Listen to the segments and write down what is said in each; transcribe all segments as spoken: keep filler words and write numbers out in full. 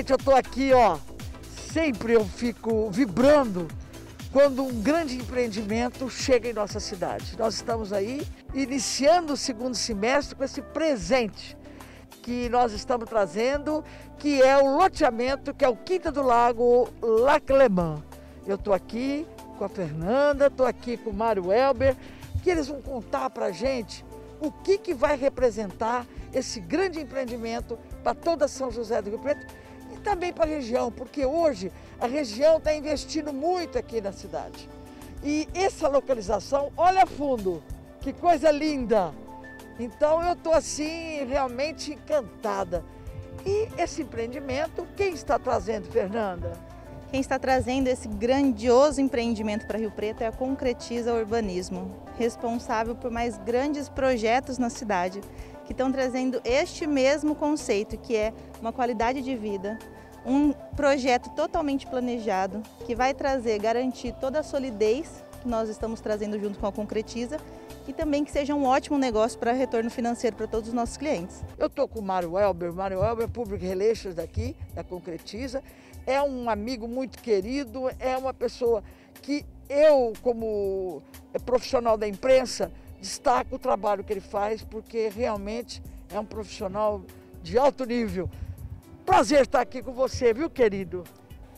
Gente, eu tô aqui, ó, sempre eu fico vibrando quando um grande empreendimento chega em nossa cidade. Nós estamos aí iniciando o segundo semestre com esse presente que nós estamos trazendo, que é o loteamento, que é o Quinta do Lago Lac Léman. Eu tô aqui com a Fernanda, tô aqui com o Mário Elber, que eles vão contar pra gente o que que vai representar esse grande empreendimento para toda São José do Rio Preto e também para a região, porque hoje a região está investindo muito aqui na cidade. E essa localização, olha a fundo, que coisa linda! Então eu estou assim realmente encantada. E esse empreendimento, quem está trazendo, Fernanda? Quem está trazendo esse grandioso empreendimento para Rio Preto é a Concretiza Urbanismo, responsável por mais grandes projetos na cidade, que estão trazendo este mesmo conceito, que é uma qualidade de vida, um projeto totalmente planejado, que vai trazer, garantir toda a solidez que nós estamos trazendo junto com a Concretiza e também que seja um ótimo negócio para retorno financeiro para todos os nossos clientes. Eu estou com o Mário Elber, Mário Elber, Public Relations daqui, da Concretiza. É um amigo muito querido, é uma pessoa que eu, como profissional da imprensa, destaco o trabalho que ele faz, porque realmente é um profissional de alto nível. Prazer estar aqui com você, viu, querido?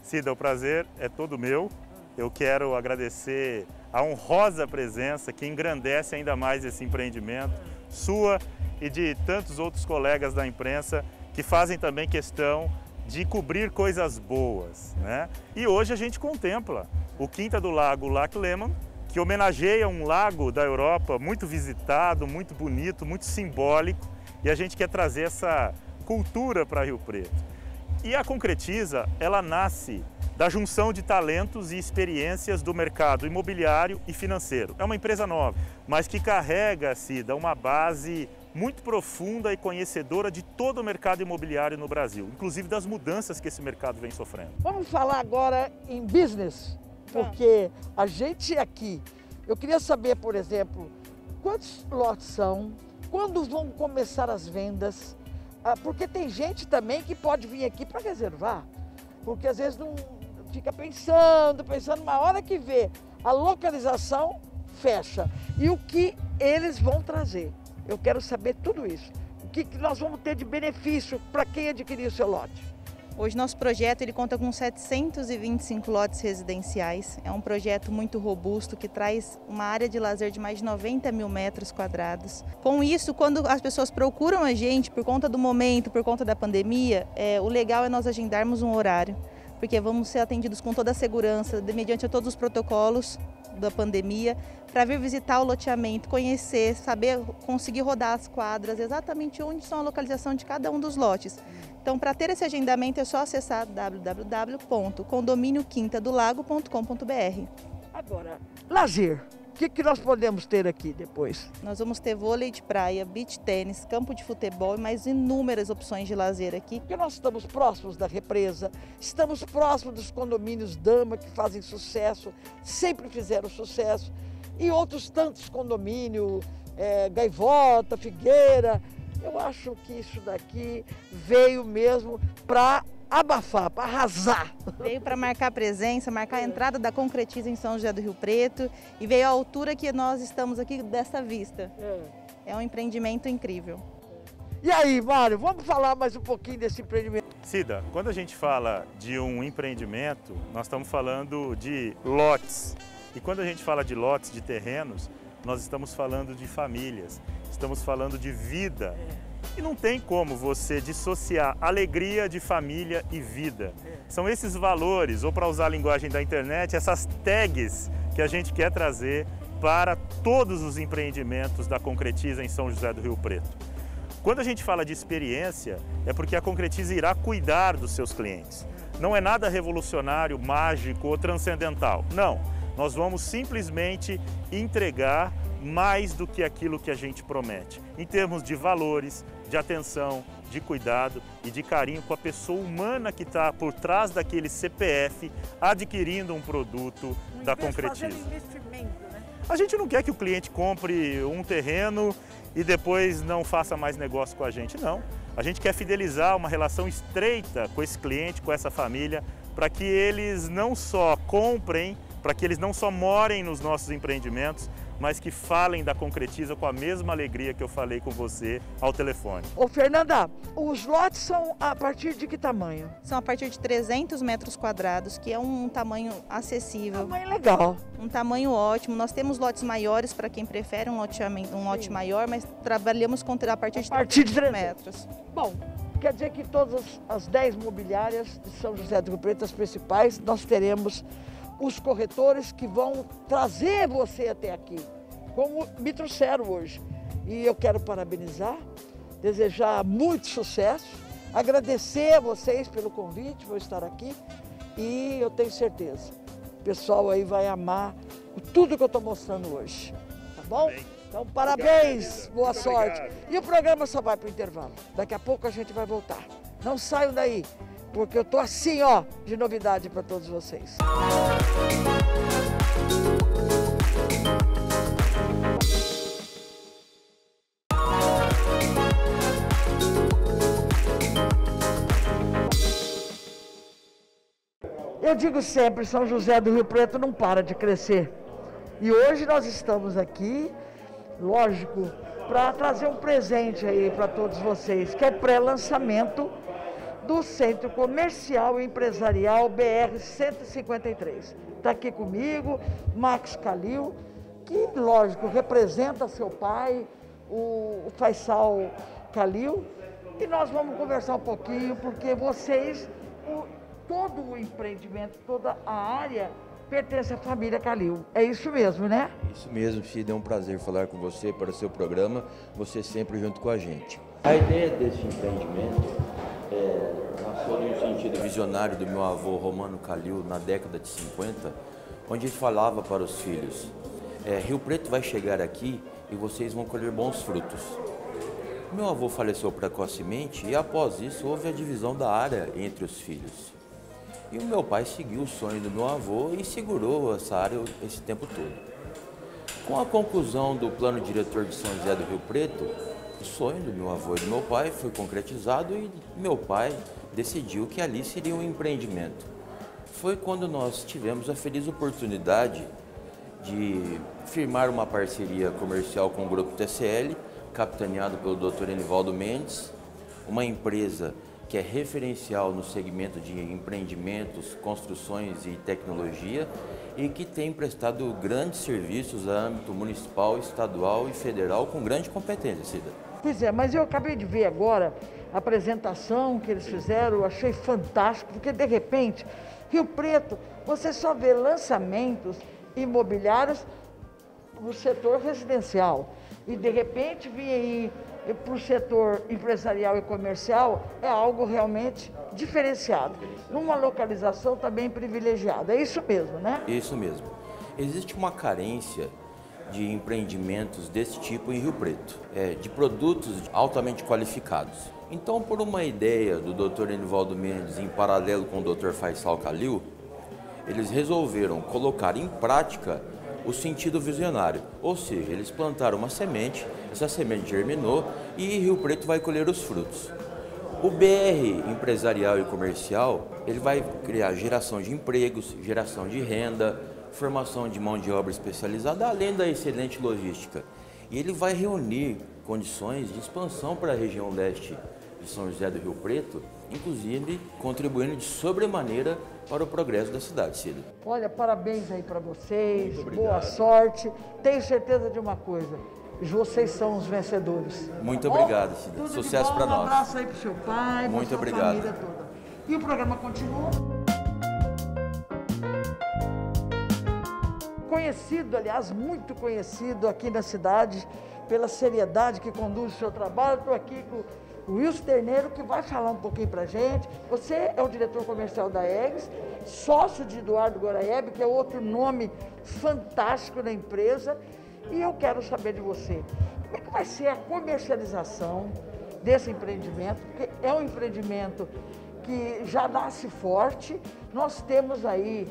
Cida, o prazer é todo meu. Eu quero agradecer a honrosa presença que engrandece ainda mais esse empreendimento, sua e de tantos outros colegas da imprensa que fazem também questão de cobrir coisas boas, né? E hoje a gente contempla o Quinta do Lago Lac Léman, que homenageia um lago da Europa muito visitado, muito bonito, muito simbólico, e a gente quer trazer essa cultura para Rio Preto. E a Concretiza, ela nasce da junção de talentos e experiências do mercado imobiliário e financeiro. É uma empresa nova, mas que carrega, Cida, uma base muito profunda e conhecedora de todo o mercado imobiliário no Brasil, inclusive das mudanças que esse mercado vem sofrendo. Vamos falar agora em business, porque a gente aqui, eu queria saber, por exemplo, quantos lotes são, quando vão começar as vendas, porque tem gente também que pode vir aqui para reservar, porque às vezes não fica pensando, pensando, uma hora que vê a localização, fecha. E o que eles vão trazer? Eu quero saber tudo isso. O que nós vamos ter de benefício para quem adquirir o seu lote? Hoje nosso projeto ele conta com setecentos e vinte e cinco lotes residenciais. É um projeto muito robusto que traz uma área de lazer de mais de noventa mil metros quadrados. Com isso, quando as pessoas procuram a gente por conta do momento, por conta da pandemia, é, o legal é nós agendarmos um horário, porque vamos ser atendidos com toda a segurança, de, mediante todos os protocolos da pandemia, para vir visitar o loteamento, conhecer, saber, conseguir rodar as quadras, exatamente onde são a localização de cada um dos lotes. Então, para ter esse agendamento, é só acessar w w w ponto condomínio quinta do lago ponto com ponto b r. Agora, lazer. O que que nós podemos ter aqui depois? Nós vamos ter vôlei de praia, beach tênis, campo de futebol e mais inúmeras opções de lazer aqui. Porque nós estamos próximos da represa, estamos próximos dos condomínios Dama, que fazem sucesso, sempre fizeram sucesso, e outros tantos condomínios, é, Gaivota, Figueira. Eu acho que isso daqui veio mesmo para abafar, para arrasar. Veio para marcar a presença, marcar a entrada da Concretiza em São José do Rio Preto e veio à altura que nós estamos aqui dessa vista. É, é um empreendimento incrível. E aí, Mário, vamos falar mais um pouquinho desse empreendimento? Cida, quando a gente fala de um empreendimento, nós estamos falando de lotes. E quando a gente fala de lotes, de terrenos, nós estamos falando de famílias, estamos falando de vida. E não tem como você dissociar alegria de família e vida. São esses valores, ou para usar a linguagem da internet, essas tags que a gente quer trazer para todos os empreendimentos da Concretiza em São José do Rio Preto. Quando a gente fala de experiência, é porque a Concretiza irá cuidar dos seus clientes. Não é nada revolucionário, mágico ou transcendental, não. Nós vamos simplesmente entregar mais do que aquilo que a gente promete, em termos de valores, de atenção, de cuidado e de carinho com a pessoa humana que está por trás daquele C P F adquirindo um produto um da Concretiza. Investimento, né? A gente não quer que o cliente compre um terreno e depois não faça mais negócio com a gente, não. A gente quer fidelizar uma relação estreita com esse cliente, com essa família, para que eles não só comprem, para que eles não só morem nos nossos empreendimentos, mas que falem da Concretiza com a mesma alegria que eu falei com você ao telefone. Ô Fernanda, os lotes são a partir de que tamanho? São a partir de trezentos metros quadrados, que é um tamanho acessível. Um tamanho legal. Um tamanho ótimo. Nós temos lotes maiores para quem prefere um lote, um lote maior, mas trabalhamos com, a partir de trezentos metros. Bom, quer dizer que todas as dez imobiliárias de São José do Rio Preto, as principais, nós teremos os corretores que vão trazer você até aqui, como me trouxeram hoje. E eu quero parabenizar, desejar muito sucesso, agradecer a vocês pelo convite, vou estar aqui e eu tenho certeza, o pessoal aí vai amar tudo que eu estou mostrando hoje, tá bom? Bem, então, parabéns, obrigado, boa sorte. Obrigado. E o programa só vai para o intervalo, daqui a pouco a gente vai voltar. Não saiam daí, porque eu tô assim, ó, de novidade para todos vocês. Eu digo sempre, São José do Rio Preto não para de crescer. E hoje nós estamos aqui, lógico, para trazer um presente aí para todos vocês, que é pré-lançamento do Centro Comercial e Empresarial B R cento e cinquenta e três. Está aqui comigo Max Calil, que, lógico, representa seu pai, o Faisal Calil. E nós vamos conversar um pouquinho, porque vocês, o, todo o empreendimento, toda a área, pertence à família Calil. É isso mesmo, né? Isso mesmo, Cida. É um prazer falar com você para o seu programa. Você sempre junto com a gente. A ideia desse empreendimento É, nasceu no sentido visionário do meu avô Romano Calil na década de cinquenta, onde ele falava para os filhos: é, Rio Preto vai chegar aqui e vocês vão colher bons frutos. Meu avô faleceu precocemente e após isso houve a divisão da área entre os filhos. E o meu pai seguiu o sonho do meu avô e segurou essa área esse tempo todo. Com a conclusão do plano diretor de São José do Rio Preto, o sonho do meu avô e do meu pai foi concretizado e meu pai decidiu que ali seria um empreendimento. Foi quando nós tivemos a feliz oportunidade de firmar uma parceria comercial com o Grupo T C L, capitaneado pelo doutor Enivaldo Mendes, uma empresa que é referencial no segmento de empreendimentos, construções e tecnologia e que tem prestado grandes serviços a âmbito municipal, estadual e federal com grande competência, Cida. Pois é, mas eu acabei de ver agora a apresentação que eles fizeram, eu achei fantástico, porque de repente, Rio Preto, você só vê lançamentos imobiliários no setor residencial. E de repente vir aí para o setor empresarial e comercial é algo realmente diferenciado. Numa localização também privilegiada, é isso mesmo, né? Isso mesmo. Existe uma carência de empreendimentos desse tipo em Rio Preto, é, de produtos altamente qualificados. Então, por uma ideia do doutor Enivaldo Mendes, em paralelo com o doutor Faisal Calil, eles resolveram colocar em prática o sentido visionário, ou seja, eles plantaram uma semente, essa semente germinou e Rio Preto vai colher os frutos. O B R empresarial e comercial, ele vai criar geração de empregos, geração de renda, formação de mão de obra especializada, além da excelente logística. E ele vai reunir condições de expansão para a região leste de São José do Rio Preto, inclusive contribuindo de sobremaneira para o progresso da cidade, Cida. Olha, parabéns aí para vocês, boa sorte. Tenho certeza de uma coisa, vocês são os vencedores. Muito obrigado, Cida. Tudo sucesso para nós. Um abraço aí para o seu pai, para a sua família toda. E o programa continua. Conhecido, aliás, muito conhecido aqui na cidade pela seriedade que conduz o seu trabalho. Estou aqui com o Wilson Terneiro, que vai falar um pouquinho para a gente. Você é o diretor comercial da Aegs, sócio de Eduardo Gorayeb, que é outro nome fantástico da empresa. E eu quero saber de você, como é que vai ser a comercialização desse empreendimento? Porque é um empreendimento que já nasce forte. Nós temos aí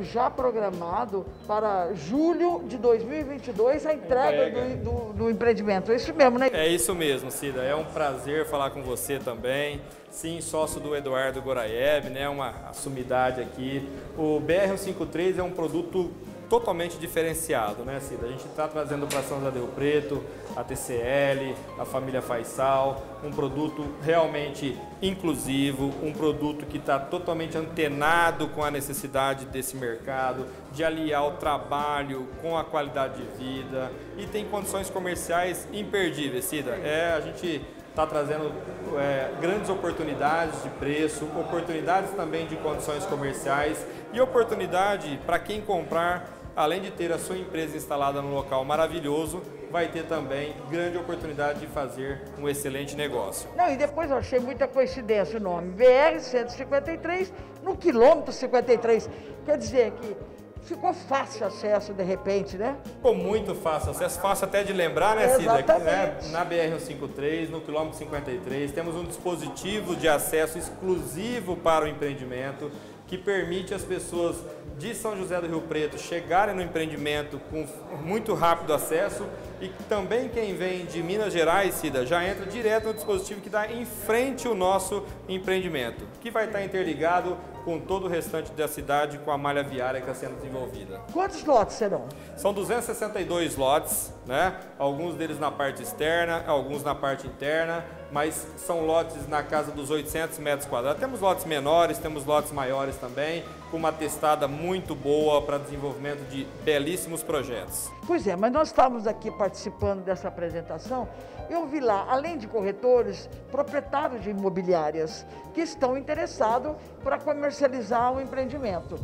já programado para julho de dois mil e vinte e dois a entrega do, do, do empreendimento. É isso mesmo, né? É isso mesmo, Cida. É um prazer falar com você também. Sim, sócio do Eduardo Gorayeb, né? Uma sumidade aqui. O B R cento e cinquenta e três é um produto totalmente diferenciado, né, Cida? A gente está trazendo para São José do Rio Preto, a T C L, a família Faisal, um produto realmente inclusivo, um produto que está totalmente antenado com a necessidade desse mercado, de aliar o trabalho com a qualidade de vida e tem condições comerciais imperdíveis, Cida. É, a gente está trazendo é, grandes oportunidades de preço, oportunidades também de condições comerciais e oportunidade para quem comprar. Além de ter a sua empresa instalada num local maravilhoso, vai ter também grande oportunidade de fazer um excelente negócio. Não, e depois eu achei muita coincidência o nome, B R cento e cinquenta e três, no quilômetro cinquenta e três, quer dizer que ficou fácil acesso de repente, né? Ficou muito fácil acesso, fácil até de lembrar, né, Cida? Exatamente. Que, né, na B R cento e cinquenta e três, no quilômetro cinquenta e três, temos um dispositivo de acesso exclusivo para o empreendimento, que permite as pessoas de São José do Rio Preto chegarem no empreendimento com muito rápido acesso e também quem vem de Minas Gerais, Cida, já entra direto no dispositivo que dá em frente o nosso empreendimento, que vai estar interligado com todo o restante da cidade com a malha viária que está sendo desenvolvida. Quantos lotes serão? São duzentos e sessenta e dois lotes, né? Alguns deles na parte externa, alguns na parte interna, mas são lotes na casa dos oitocentos metros quadrados. Temos lotes menores, temos lotes maiores também, com uma testada muito boa para desenvolvimento de belíssimos projetos. Pois é, mas nós estávamos aqui participando dessa apresentação, eu vi lá, além de corretores, proprietários de imobiliárias que estão interessados para comercializar o empreendimento.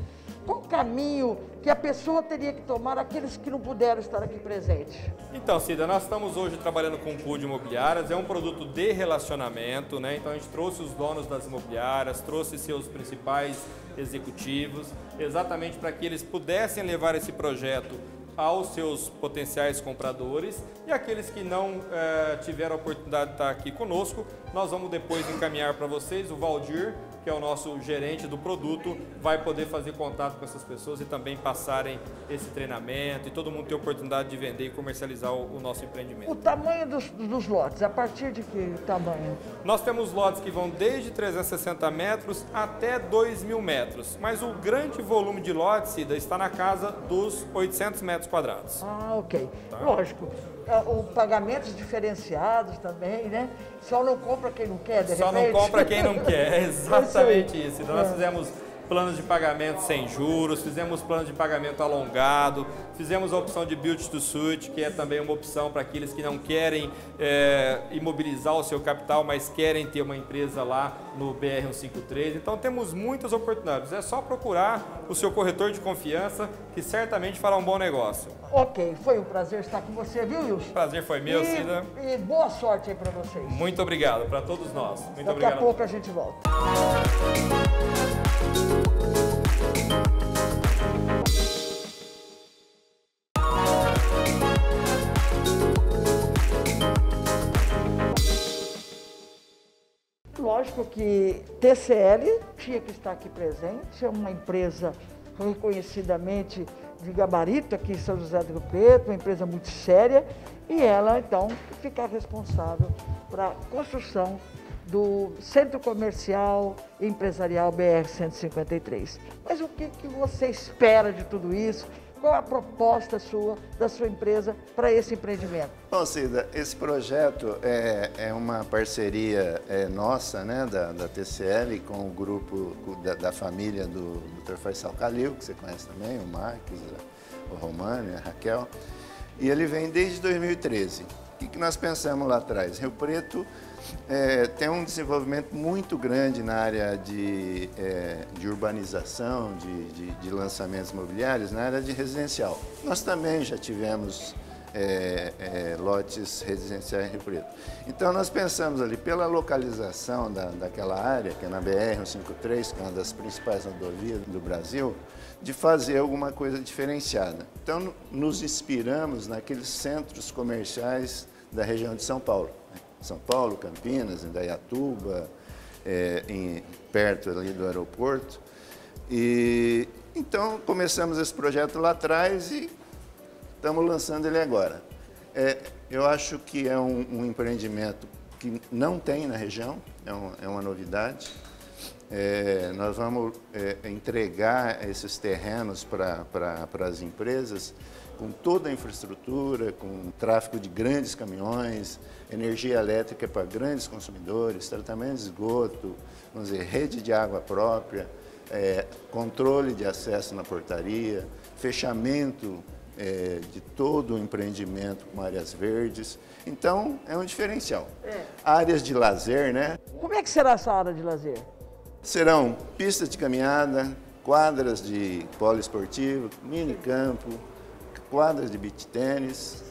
Qual o caminho que a pessoa teria que tomar, aqueles que não puderam estar aqui presentes? Então, Cida, nós estamos hoje trabalhando com o pool de imobiliárias, é um produto de relacionamento, né? Então a gente trouxe os donos das imobiliárias, trouxe seus principais executivos, exatamente para que eles pudessem levar esse projeto aos seus potenciais compradores e aqueles que não eh, tiveram a oportunidade de estar aqui conosco, nós vamos depois encaminhar para vocês o Valdir, que é o nosso gerente do produto, vai poder fazer contato com essas pessoas e também passarem esse treinamento e todo mundo ter a oportunidade de vender e comercializar o, o nosso empreendimento. O tamanho dos, dos lotes, a partir de que tamanho? Nós temos lotes que vão desde trezentos e sessenta metros até dois mil metros, mas o grande volume de lotes, Cida, está na casa dos oitocentos metros quadrados. Ah, ok. Tá? Lógico. O pagamentos diferenciados também, né? Só não compra quem não quer, de Só repente. não compra quem não quer, exatamente isso. Então nós fizemos planos de pagamento sem juros, fizemos plano de pagamento alongado, fizemos a opção de build to suit, que é também uma opção para aqueles que não querem é, imobilizar o seu capital, mas querem ter uma empresa lá no B R cento e cinquenta e três. Então temos muitas oportunidades, é só procurar o seu corretor de confiança, que certamente fará um bom negócio. Ok, foi um prazer estar com você, viu, Wilson? Prazer foi meu, e, Cida. E boa sorte aí para vocês. Muito obrigado, para todos nós. Muito Daqui obrigado. Daqui a pouco a gente volta. Lógico que T C L tinha que estar aqui presente, é uma empresa reconhecidamente de gabarito aqui em São José do Rio Preto, uma empresa muito séria, e ela então ficar responsável para a construção do Centro Comercial e Empresarial B R cento e cinquenta e três. Mas o que, que você espera de tudo isso? Qual a proposta sua, da sua empresa, para esse empreendimento? Bom, Cida, esse projeto é, é uma parceria é, nossa, né, da, da T C L, com o grupo da, da família do doutor Faisal Calil, que você conhece também, o Max, o Romano, a Raquel. E ele vem desde dois mil e treze. O que nós pensamos lá atrás? Rio Preto é, tem um desenvolvimento muito grande na área de, é, de urbanização, de, de, de lançamentos imobiliários, na área de residencial. Nós também já tivemos é, é, lotes residenciais em Rio Preto. Então nós pensamos ali, pela localização da, daquela área, que é na B R cento e cinquenta e três, que é uma das principais rodovias do Brasil, de fazer alguma coisa diferenciada. Então nos inspiramos naqueles centros comerciais da região de São Paulo. São Paulo, Campinas, Indaiatuba, é, em, perto ali do aeroporto, E então começamos esse projeto lá atrás e estamos lançando ele agora. É, eu acho que é um, um empreendimento que não tem na região, é, um, é uma novidade. É, nós vamos é, entregar esses terrenos para para as empresas com toda a infraestrutura, com tráfego de grandes caminhões, energia elétrica para grandes consumidores, tratamento de esgoto, vamos dizer, rede de água própria, é, controle de acesso na portaria, fechamento é, de todo o empreendimento com áreas verdes. Então, é um diferencial. É. Áreas de lazer, né? Como é que será essa área de lazer? Serão pistas de caminhada, quadras de poliesportivo, minicampo, quadras de beach tênis.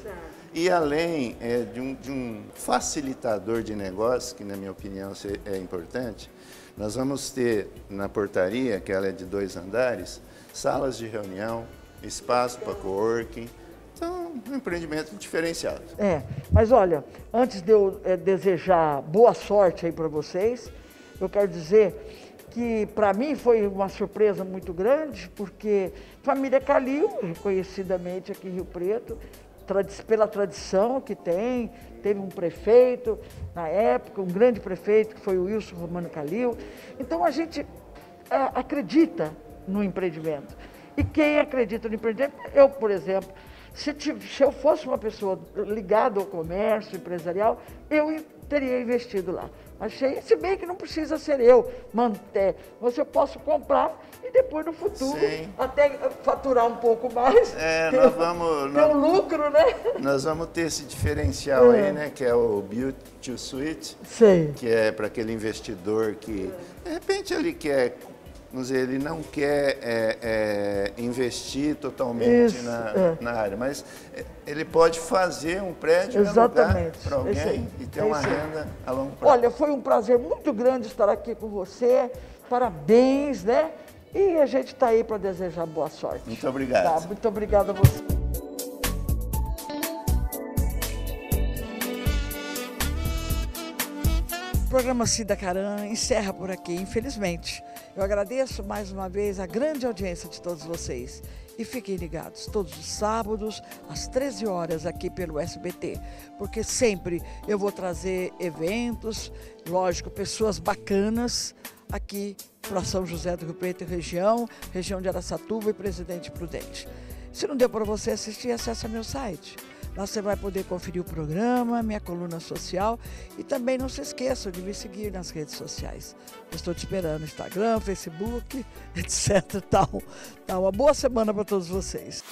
E além é, de, um, de um facilitador de negócios, que na minha opinião é importante, nós vamos ter na portaria, que ela é de dois andares, salas de reunião, espaço para coworking. Então, um empreendimento diferenciado. É, mas olha, antes de eu é, desejar boa sorte aí para vocês, eu quero dizer que para mim foi uma surpresa muito grande, porque família Calil, reconhecidamente aqui em Rio Preto, pela tradição que tem, teve um prefeito na época, um grande prefeito que foi o Wilson Romano Calil. Então a gente é, acredita no empreendimento. E quem acredita no empreendimento, eu, por exemplo, se, se eu fosse uma pessoa ligada ao comércio empresarial, eu teria investido lá. Achei, se bem que não precisa ser eu manter, mas eu posso comprar e depois no futuro, sim, até faturar um pouco mais, é, ter, nós vamos, ter nós, um lucro, né? Nós vamos ter esse diferencial é. aí, né, que é o Build to Suit, sim, que é para aquele investidor que, é. de repente, ele quer, vamos dizer, ele não quer é, é, investir totalmente isso, na, é. na área, mas ele pode fazer um prédio para alguém aí, e ter é uma renda a longo prazo. Olha, foi um prazer muito grande estar aqui com você, parabéns, né? E a gente está aí para desejar boa sorte. Muito obrigado. Tá, muito obrigado a você. O programa Cida Caran encerra por aqui, infelizmente. Eu agradeço mais uma vez a grande audiência de todos vocês. E fiquem ligados todos os sábados, às treze horas, aqui pelo S B T. Porque sempre eu vou trazer eventos, lógico, pessoas bacanas aqui para São José do Rio Preto e região, região de Araçatuba e Presidente Prudente. Se não deu para você assistir, acesse meu site. Lá você vai poder conferir o programa, minha coluna social e também não se esqueça de me seguir nas redes sociais. Eu estou te esperando no Instagram, Facebook, etcétera. Tal, tal. Uma boa semana para todos vocês.